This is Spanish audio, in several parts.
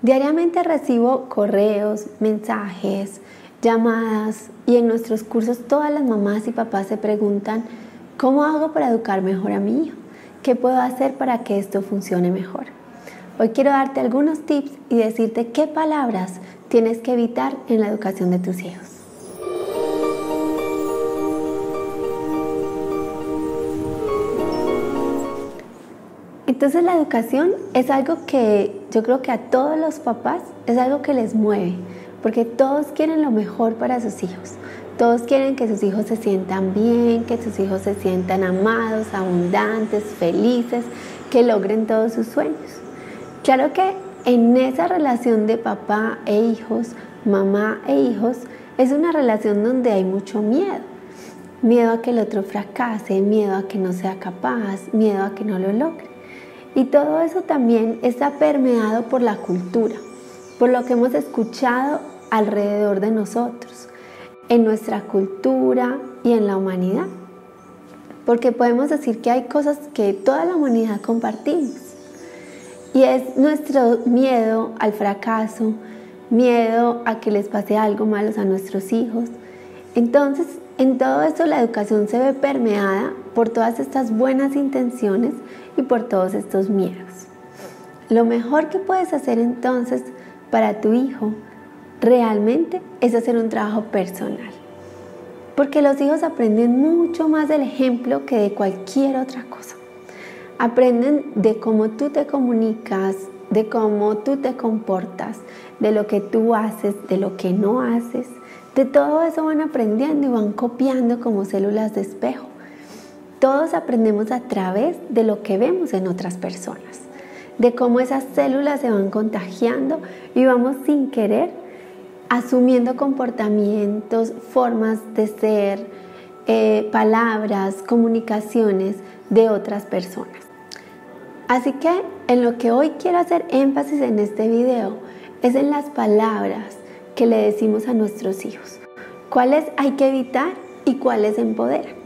Diariamente recibo correos, mensajes, llamadas y en nuestros cursos todas las mamás y papás se preguntan ¿cómo hago para educar mejor a mi hijo? ¿Qué puedo hacer para que esto funcione mejor? Hoy quiero darte algunos tips y decirte qué palabras tienes que evitar en la educación de tus hijos. Entonces la educación es algo que yo creo que a todos los papás es algo que les mueve, porque todos quieren lo mejor para sus hijos. Todos quieren que sus hijos se sientan bien, que sus hijos se sientan amados, abundantes, felices, que logren todos sus sueños. Claro que en esa relación de papá e hijos, mamá e hijos, es una relación donde hay mucho miedo. Miedo a que el otro fracase, miedo a que no sea capaz, miedo a que no lo logre. Y todo eso también está permeado por la cultura, por lo que hemos escuchado alrededor de nosotros, en nuestra cultura y en la humanidad. Porque podemos decir que hay cosas que toda la humanidad compartimos. Y es nuestro miedo al fracaso, miedo a que les pase algo malo a nuestros hijos. Entonces, en todo esto la educación se ve permeada por todas estas buenas intenciones y por todos estos miedos. Lo mejor que puedes hacer entonces para tu hijo realmente es hacer un trabajo personal. Porque los hijos aprenden mucho más del ejemplo que de cualquier otra cosa. Aprenden de cómo tú te comunicas, de cómo tú te comportas, de lo que tú haces, de lo que no haces. De todo eso van aprendiendo y van copiando como células de espejo. Todos aprendemos a través de lo que vemos en otras personas, de cómo esas células se van contagiando y vamos sin querer asumiendo comportamientos, formas de ser, palabras, comunicaciones de otras personas. Así que en lo que hoy quiero hacer énfasis en este video es en las palabras que le decimos a nuestros hijos. ¿Cuáles hay que evitar y cuáles empoderan?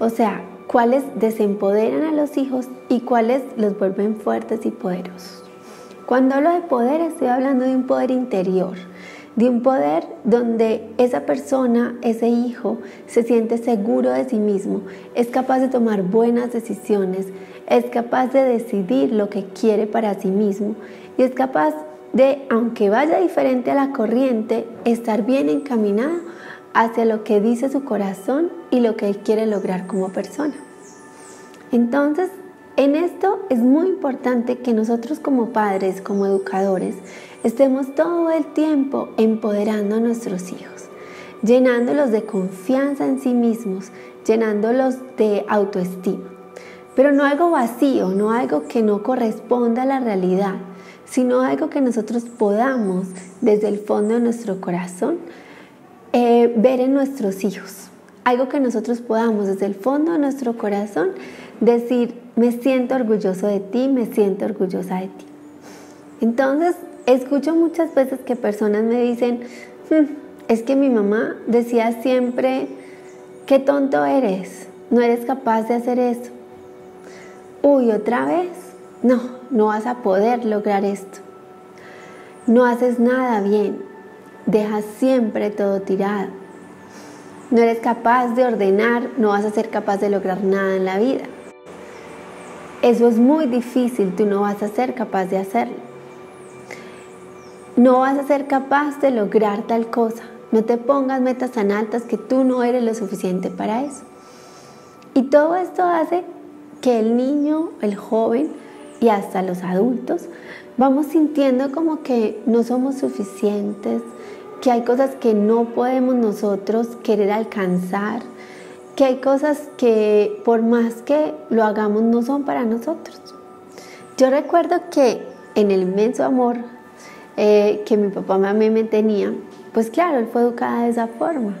O sea, cuáles desempoderan a los hijos y cuáles los vuelven fuertes y poderosos. Cuando hablo de poder, estoy hablando de un poder interior, de un poder donde esa persona, ese hijo, se siente seguro de sí mismo, es capaz de tomar buenas decisiones, es capaz de decidir lo que quiere para sí mismo y es capaz de, aunque vaya diferente a la corriente, estar bien encaminado hacia lo que dice su corazón y lo que él quiere lograr como persona. Entonces, en esto es muy importante que nosotros como padres, como educadores, estemos todo el tiempo empoderando a nuestros hijos, llenándolos de confianza en sí mismos, llenándolos de autoestima. Pero no algo vacío, no algo que no corresponda a la realidad, sino algo que nosotros podamos, desde el fondo de nuestro corazón, ver en nuestros hijos. Algo que nosotros podamos, desde el fondo de nuestro corazón, decir, me siento orgulloso de ti, me siento orgullosa de ti. Entonces, escucho muchas veces que personas me dicen, es que mi mamá decía siempre, qué tonto eres, no eres capaz de hacer eso. Uy, otra vez, no vas a poder lograr esto. No haces nada bien, dejas siempre todo tirado. No eres capaz de ordenar, no vas a ser capaz de lograr nada en la vida. Eso es muy difícil, tú no vas a ser capaz de hacerlo. No vas a ser capaz de lograr tal cosa. No te pongas metas tan altas que tú no eres lo suficiente para eso. Y todo esto hace que el niño, el joven y hasta los adultos vamos sintiendo como que no somos suficientes, que hay cosas que no podemos nosotros querer alcanzar, que hay cosas que por más que lo hagamos no son para nosotros. Yo recuerdo que en el inmenso amor que mi papá a mí me tenía, pues claro, él fue educado de esa forma.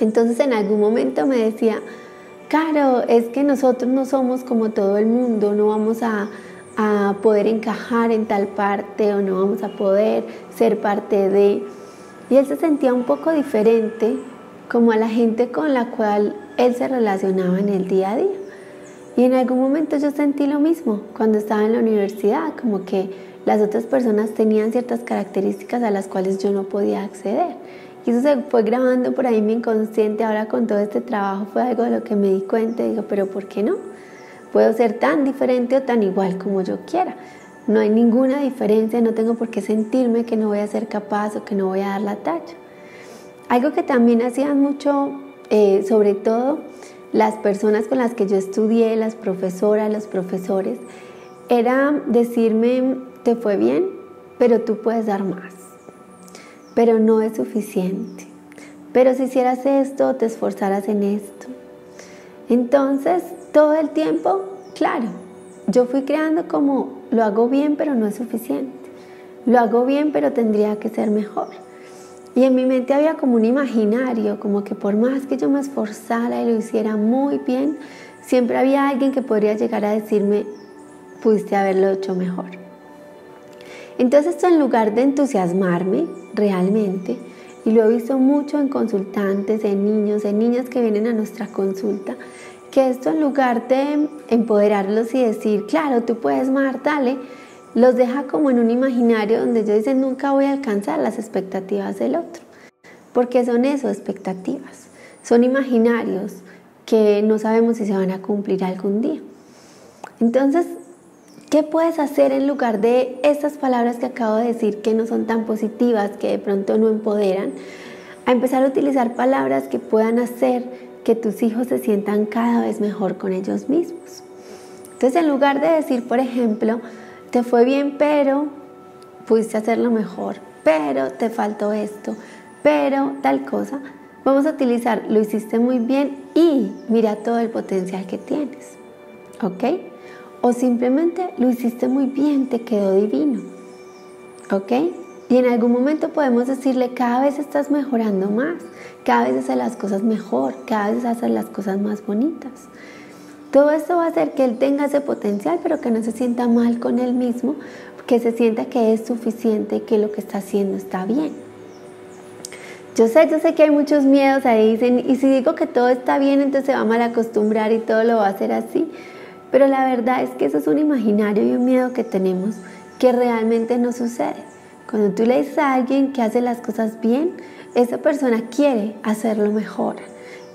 Entonces en algún momento me decía, Caro, es que nosotros no somos como todo el mundo, no vamos a poder encajar en tal parte o no vamos a poder ser parte de... Y él se sentía un poco diferente como a la gente con la cual él se relacionaba en el día a día. Y en algún momento yo sentí lo mismo cuando estaba en la universidad, como que las otras personas tenían ciertas características a las cuales yo no podía acceder. Y eso se fue grabando por ahí mi inconsciente. Ahora con todo este trabajo fue algo de lo que me di cuenta y digo, pero ¿por qué no? Puedo ser tan diferente o tan igual como yo quiera. No hay ninguna diferencia, no tengo por qué sentirme que no voy a ser capaz o que no voy a dar la talla. Algo que también hacían mucho, sobre todo las personas con las que yo estudié, las profesoras, los profesores, era decirme, te fue bien, pero tú puedes dar más, pero no es suficiente, pero si hicieras esto, te esforzaras en esto. Entonces, todo el tiempo, claro, yo fui creando como, lo hago bien, pero no es suficiente, lo hago bien, pero tendría que ser mejor. Y en mi mente había como un imaginario, como que por más que yo me esforzara y lo hiciera muy bien, siempre había alguien que podría llegar a decirme, pudiste haberlo hecho mejor. Entonces esto, en lugar de entusiasmarme realmente, y lo he visto mucho en consultantes, en niños, en niñas que vienen a nuestra consulta, que esto, en lugar de empoderarlos y decir, claro, tú puedes más, dale, los deja como en un imaginario donde ellos dicen, nunca voy a alcanzar las expectativas del otro. Porque son eso, expectativas. Son imaginarios que no sabemos si se van a cumplir algún día. Entonces, ¿qué puedes hacer en lugar de estas palabras que acabo de decir que no son tan positivas, que de pronto no empoderan? A empezar a utilizar palabras que puedan hacer que tus hijos se sientan cada vez mejor con ellos mismos. Entonces, en lugar de decir, por ejemplo, te fue bien, pero pudiste hacerlo mejor, pero te faltó esto, pero tal cosa, vamos a utilizar, lo hiciste muy bien y mira todo el potencial que tienes, ¿ok? O simplemente, lo hiciste muy bien, te quedó divino, ¿ok? Y en algún momento podemos decirle, cada vez estás mejorando más, cada vez haces las cosas mejor, cada vez haces las cosas más bonitas. Todo esto va a hacer que él tenga ese potencial, pero que no se sienta mal con él mismo, que se sienta que es suficiente, que lo que está haciendo está bien. Yo sé que hay muchos miedos ahí, dicen, y si digo que todo está bien, entonces se va a mal acostumbrar y todo lo va a hacer así. Pero la verdad es que eso es un imaginario y un miedo que tenemos que realmente no sucede. Cuando tú le dices a alguien que hace las cosas bien, esa persona quiere hacerlo mejor.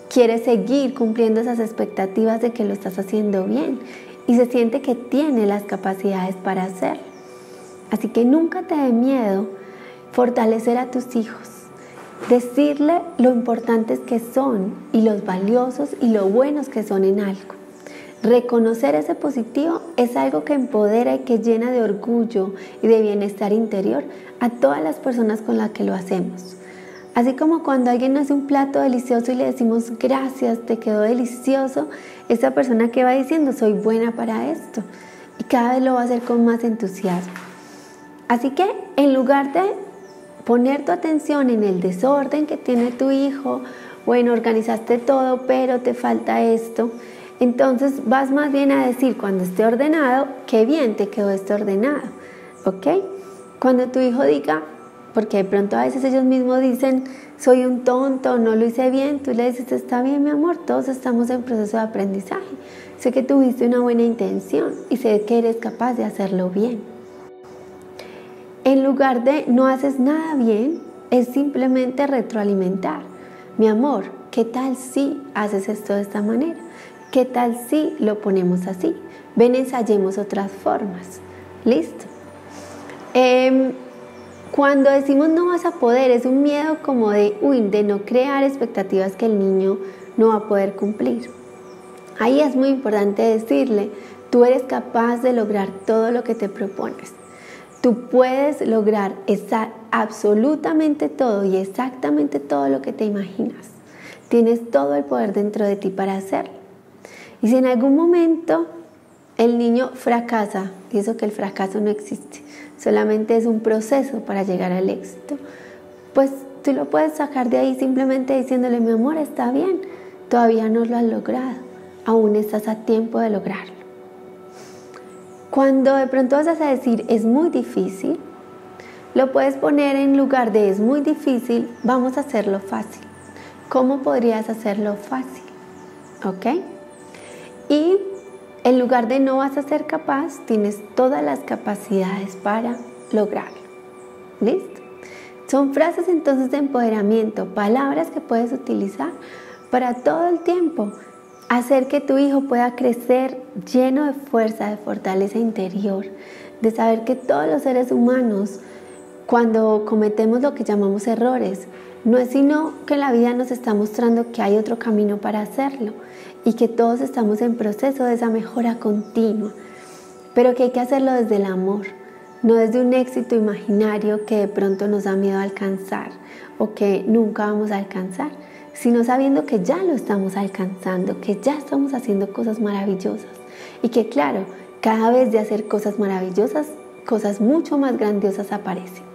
Quiere seguir cumpliendo esas expectativas de que lo estás haciendo bien y se siente que tiene las capacidades para hacerlo. Así que nunca te dé miedo fortalecer a tus hijos, decirle lo importantes que son y los valiosos y lo buenos que son en algo. Reconocer ese positivo es algo que empodera y que llena de orgullo y de bienestar interior a todas las personas con las que lo hacemos. Así como cuando alguien hace un plato delicioso y le decimos gracias, te quedó delicioso, esa persona que va diciendo soy buena para esto y cada vez lo va a hacer con más entusiasmo. Así que en lugar de poner tu atención en el desorden que tiene tu hijo, bueno, organizaste todo pero te falta esto, entonces vas más bien a decir cuando esté ordenado, qué bien te quedó esto ordenado, ¿ok? Cuando tu hijo diga, porque de pronto a veces ellos mismos dicen, soy un tonto, no lo hice bien. Tú le dices, está bien mi amor, todos estamos en proceso de aprendizaje. Sé que tuviste una buena intención y sé que eres capaz de hacerlo bien. En lugar de no haces nada bien, es simplemente retroalimentar. Mi amor, ¿qué tal si haces esto de esta manera? ¿Qué tal si lo ponemos así? Ven, ensayemos otras formas. ¿Listo? Cuando decimos no vas a poder, es un miedo como de no crear expectativas que el niño no va a poder cumplir. Ahí es muy importante decirle, tú eres capaz de lograr todo lo que te propones. Tú puedes lograr absolutamente todo y exactamente todo lo que te imaginas. Tienes todo el poder dentro de ti para hacerlo. Y si en algún momento el niño fracasa, y eso que el fracaso no existe, solamente es un proceso para llegar al éxito, pues tú lo puedes sacar de ahí simplemente diciéndole, mi amor, está bien, todavía no lo has logrado, aún estás a tiempo de lograrlo. Cuando de pronto vas a decir, es muy difícil, lo puedes poner en lugar de es muy difícil, vamos a hacerlo fácil. ¿Cómo podrías hacerlo fácil? ¿Ok? Y En lugar de no vas a ser capaz, tienes todas las capacidades para lograrlo. ¿Listo? Son frases entonces de empoderamiento, palabras que puedes utilizar para todo el tiempo. Hacer que tu hijo pueda crecer lleno de fuerza, de fortaleza interior, de saber que todos los seres humanos, cuando cometemos lo que llamamos errores, no es sino que la vida nos está mostrando que hay otro camino para hacerlo y que todos estamos en proceso de esa mejora continua, pero que hay que hacerlo desde el amor, no desde un éxito imaginario que de pronto nos da miedo alcanzar o que nunca vamos a alcanzar, sino sabiendo que ya lo estamos alcanzando, que ya estamos haciendo cosas maravillosas y que claro, cada vez de hacer cosas maravillosas, cosas mucho más grandiosas aparecen.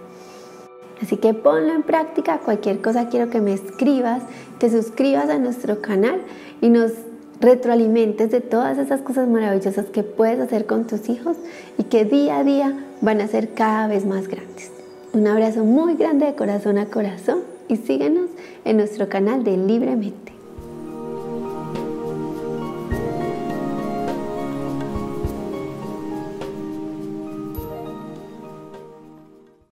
Así que ponlo en práctica, cualquier cosa quiero que me escribas, te suscribas a nuestro canal y nos retroalimentes de todas esas cosas maravillosas que puedes hacer con tus hijos y que día a día van a ser cada vez más grandes. Un abrazo muy grande de corazón a corazón y síguenos en nuestro canal de Libremente.